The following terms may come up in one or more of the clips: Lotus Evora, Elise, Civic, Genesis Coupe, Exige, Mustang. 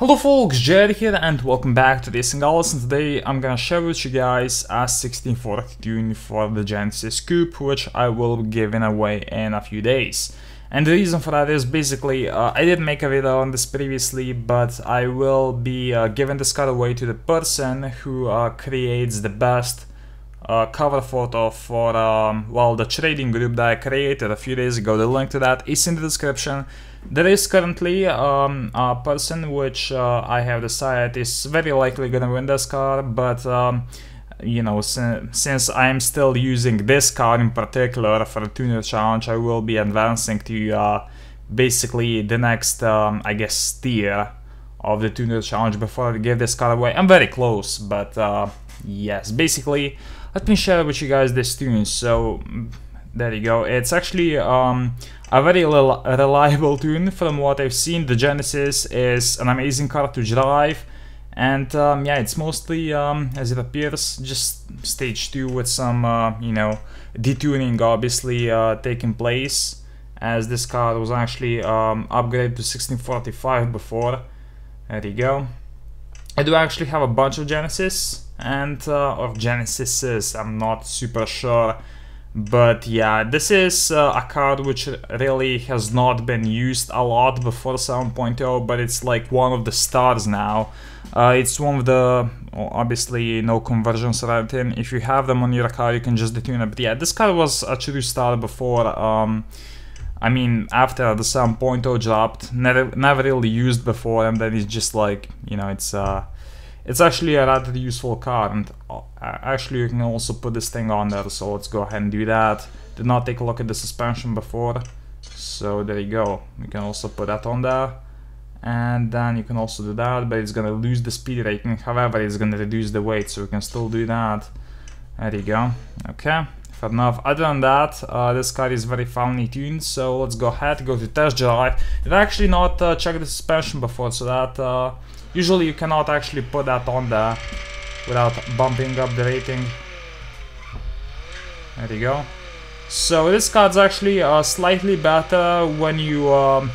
Hello folks, Jared here and welcome back to this Singles, and today I'm gonna share with you guys a 1640 tune for the Genesis Coupe, which I will be giving away in a few days. And the reason for that is basically, I did make a video on this previously, but I will be giving this card away to the person who creates the best cover photo for the trading group that I created a few days ago. The link to that is in the description. There is currently a person which I have decided is very likely gonna win this card, but you know, since I'm still using this card in particular for the tuner challenge, I will be advancing to basically the next I guess tier of the tuner challenge before I give this card away. I'm very close, but yes, basically let me share with you guys this tune. So there you go. It's actually a very reliable tune from what I've seen. The Genesis is an amazing car to drive, and yeah, it's mostly as it appears just stage 2 with some you know, detuning obviously taking place, as this car was actually upgraded to 1645 before. There you go. I do actually have a bunch of Genesis and or Genesises, I'm not super sure, but yeah, this is a card which really has not been used a lot before 7.0, but it's like one of the stars now. It's one of the, obviously no conversions or anything. If you have them on your card, you can just detune it. But yeah, this card was a true star before. I mean, after the 7.0 dropped, never really used before, and then it's just like, you know, it's actually a rather useful card. And actually you can also put this thing on there, so let's go ahead and do that. Did not take a look at the suspension before, so there you go. You can also put that on there, and then you can also do that, but it's gonna lose the speed rating. However, it's gonna reduce the weight, so we can still do that. There you go. Okay. Fair enough. Other than that, this car is very finely tuned, so let's go ahead, go to test drive. Did actually not check the suspension before, so that usually you cannot actually put that on there without bumping up the rating. There you go. So this card's actually slightly better when you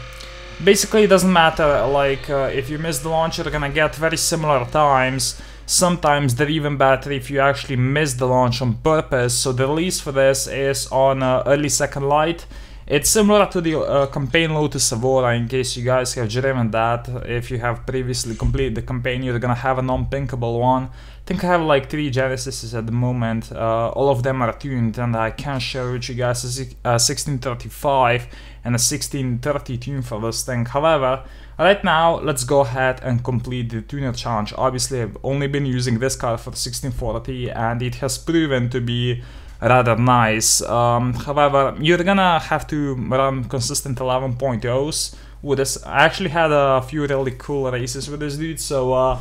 basically, it doesn't matter, like if you miss the launch, you're gonna get very similar times. Sometimes they're even better if you actually miss the launch on purpose. So the release for this is on early second light. It's similar to the campaign Lotus Evora, in case you guys have driven that. If you have previously completed the campaign, you're gonna have a non-pinkable one. I think I have like 3 Genesises at the moment. All of them are tuned, and I can share with you guys a 1635 and a 1630 tune for this thing. However, right now, let's go ahead and complete the tuner challenge. Obviously, I've only been using this car for 1640, and it has proven to be rather nice. However, you're gonna have to run consistent 11.0s with this. I actually had a few really cool races with this dude, so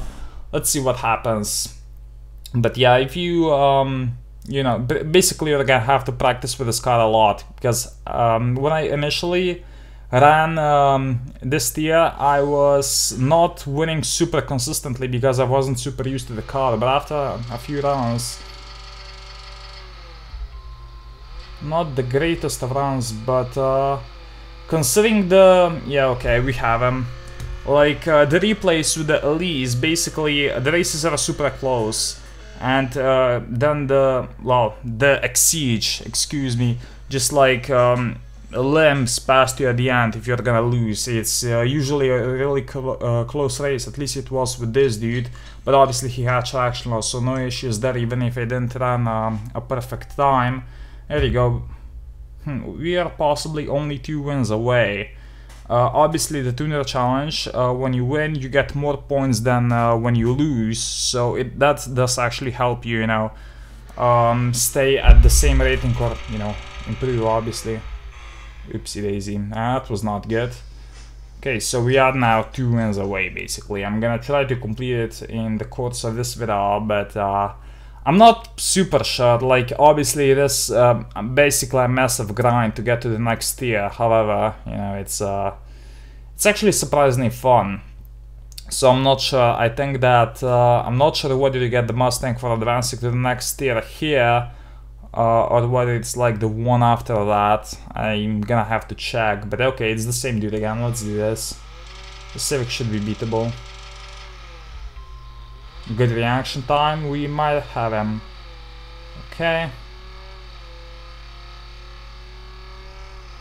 let's see what happens. But yeah, if you you know, basically you're gonna have to practice with this car a lot, because when I initially ran this tier, I was not winning super consistently because I wasn't super used to the car. But after a few rounds, not the greatest of rounds, but considering the, yeah, okay, we have him, like the replays with the Elise, basically the races are super close, and then the Exige, excuse me, just like limbs past you at the end if you're gonna lose. It's usually a really close race, at least it was with this dude, but obviously he had traction loss, so no issues there, even if I didn't run a perfect time. There you go. We are possibly only 2 wins away. Obviously the tuner challenge, when you win you get more points than when you lose, so that does actually help you, you know, stay at the same rating or, you know, improve obviously. Oopsie daisy, that was not good. Okay, so we are now 2 wins away basically. I'm gonna try to complete it in the course of this video, but I'm not super sure. Like obviously this basically a massive grind to get to the next tier. However, you know, it's actually surprisingly fun. So I'm not sure. I think that I'm not sure whether you get the Mustang for advancing to the next tier here, or whether it's like the one after that. I'm gonna have to check. But okay, it's the same dude again. Let's do this. The Civic should be beatable. Good reaction time, we might have him. Okay.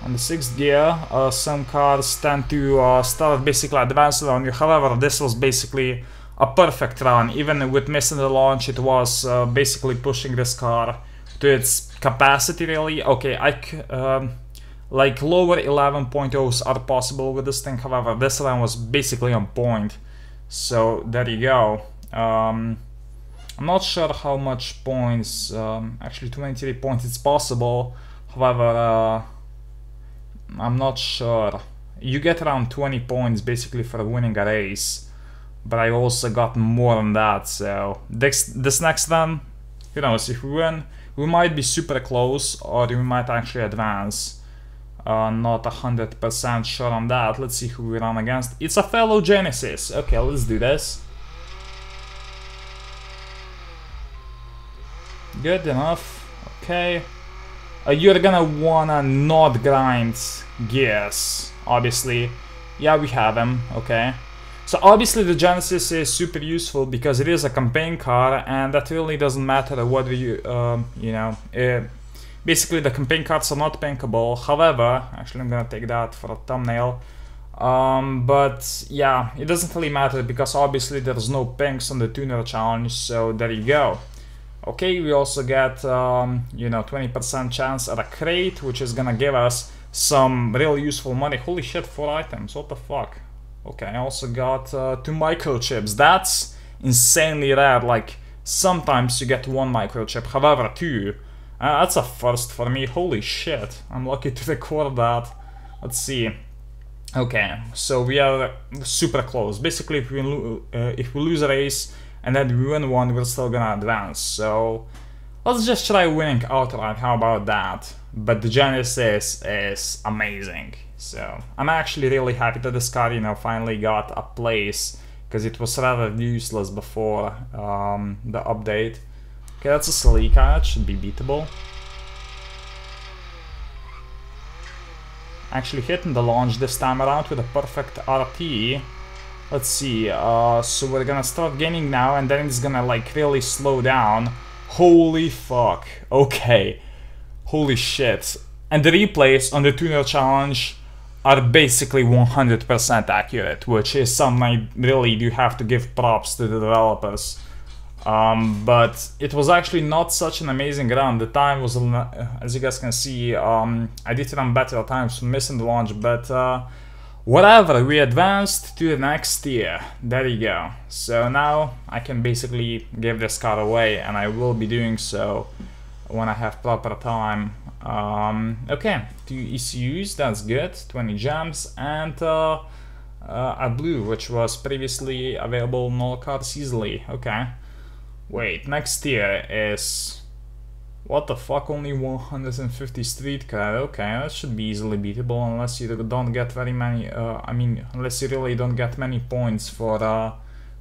On the 6th gear, some cars tend to start basically advancing on you. However, this was basically a perfect run. Even with missing the launch, it was basically pushing this car to its capacity, really. Okay, like lower 11.0s are possible with this thing, however, this run was basically on point. So there you go. I'm not sure how much points, actually 23 points it's possible, however, I'm not sure. You get around 20 points basically for winning a race, but I also got more than that, so this next run, who knows, if we win, we might be super close or we might actually advance. Not 100% sure on that. Let's see who we run against. It's a fellow Genesis. Okay, let's do this. Good enough. Okay. You're gonna wanna not grind gears, obviously. Yeah, we have him. Okay. So obviously the Genesis is super useful because it is a campaign car, and that really doesn't matter whether you, you know. Basically, the campaign cards are not bankable. However, actually, I'm gonna take that for a thumbnail. But yeah, it doesn't really matter because obviously there's no pinks on the tuner challenge. So there you go. Okay, we also get you know, 20% chance at a crate, which is gonna give us some real useful money. Holy shit, 4 items. What the fuck? Okay, I also got 2 microchips. That's insanely rare. Like sometimes you get 1 microchip. However, 2. That's a first for me, holy shit, I'm lucky to record that. Let's see. Okay, so we are super close. Basically, if we lose a race and then we win one, we're still gonna advance. So let's just try winning outright, how about that? But the Genesis is amazing. So I'm actually really happy that this car, you know, finally got a place, because it was rather useless before the update. Okay, that's a silly car, it should be beatable. Actually hitting the launch this time around with a perfect RT. Let's see, so we're gonna start gaining now and then it's gonna like really slow down. Holy fuck, okay. Holy shit. And the replays on the tuner challenge are basically 100% accurate, which is something I really do have to give props to the developers. But it was actually not such an amazing run. The time was, as you guys can see, I did run better times from missing the launch, but whatever, we advanced to the next tier. There you go. So now I can basically give this car away, and I will be doing so when I have proper time. Okay, 2 ECUs, that's good, 20 gems, and a blue, which was previously available in all cars easily. Okay. Wait, next tier is... What the fuck, only 150 street cred? Okay, that should be easily beatable unless you don't get very many... I mean, unless you really don't get many points for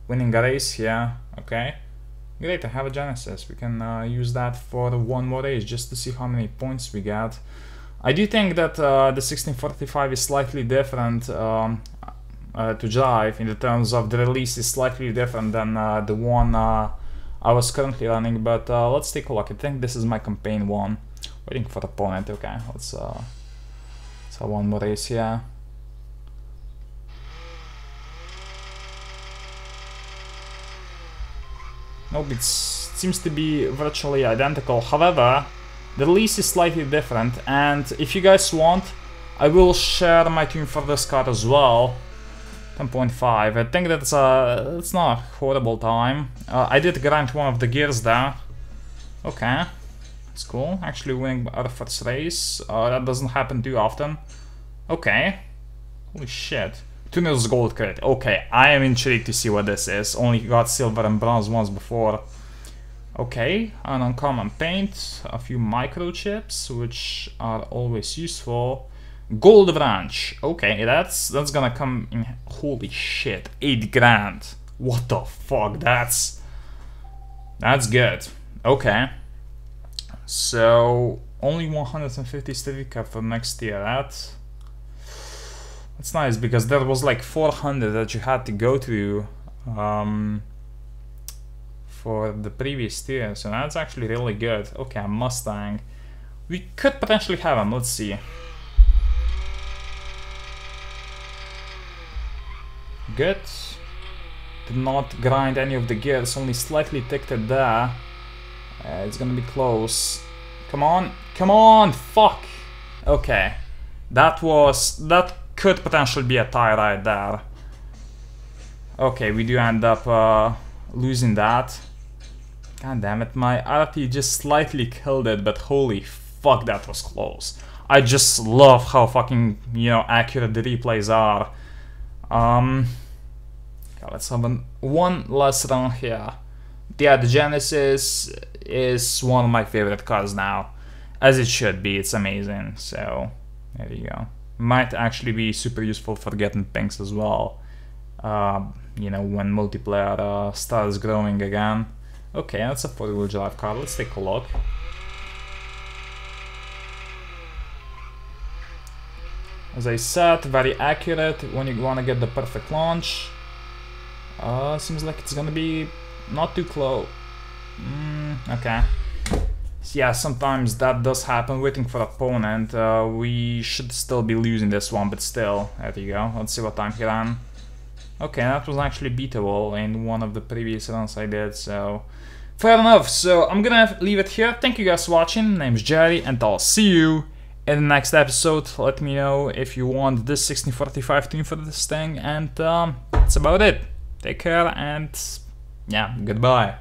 winning a race here. Okay. Great, I have a Genesis. We can use that for one more race just to see how many points we get. I do think that the 1645 is slightly different to drive in the terms of the release is slightly different than the one... I was currently running, but let's take a look. I think this is my campaign one. Waiting for the opponent. Okay, let's have one more race here. Nope, it seems to be virtually identical. However, the release is slightly different, and if you guys want, I will share my tune for this car as well. 10.5. I think that's it's not a horrible time. I did grind one of the gears there. Okay, that's cool. Actually winning our first race. That doesn't happen too often. Okay. Holy shit. Tuner's gold crate. Okay, I am intrigued to see what this is. Only got silver and bronze once before. Okay, an uncommon paint. A few microchips, which are always useful. Gold branch. Okay, that's gonna come in. Holy shit, 8 grand. What the fuck? That's good. Okay, so only 150 civic for next year. That's nice because there was like 400 that you had to go through for the previous turn, so that's actually really good. Okay, Mustang. We could potentially have him, let's see. Good. Did not grind any of the gears, only slightly ticked it there. It's gonna be close. Come on, come on, fuck! Okay, that could potentially be a tie right there. Okay, we do end up losing that. God damn it, my RP just slightly killed it, but holy fuck, that was close. I just love how fucking, you know, accurate the replays are. Okay, let's have one last round here. Yeah, the Genesis is one of my favorite cars now, as it should be. It's amazing. So there you go. Might actually be super useful for getting pings as well. You know, when multiplayer starts growing again. Okay, that's a four-wheel drive car. Let's take a look. As I said, very accurate when you want to get the perfect launch. Seems like it's gonna be not too close. Okay. Yeah, sometimes that does happen. Waiting for opponent. We should still be losing this one, but still. There you go. Let's see what time he ran. Okay, that was actually beatable in one of the previous runs I did, so... fair enough. So I'm gonna leave it here. Thank you guys for watching. My name's Jerry, and I'll see you in the next episode. Let me know if you want this 1645 team for this thing, and that's about it. Take care, and... yeah, goodbye.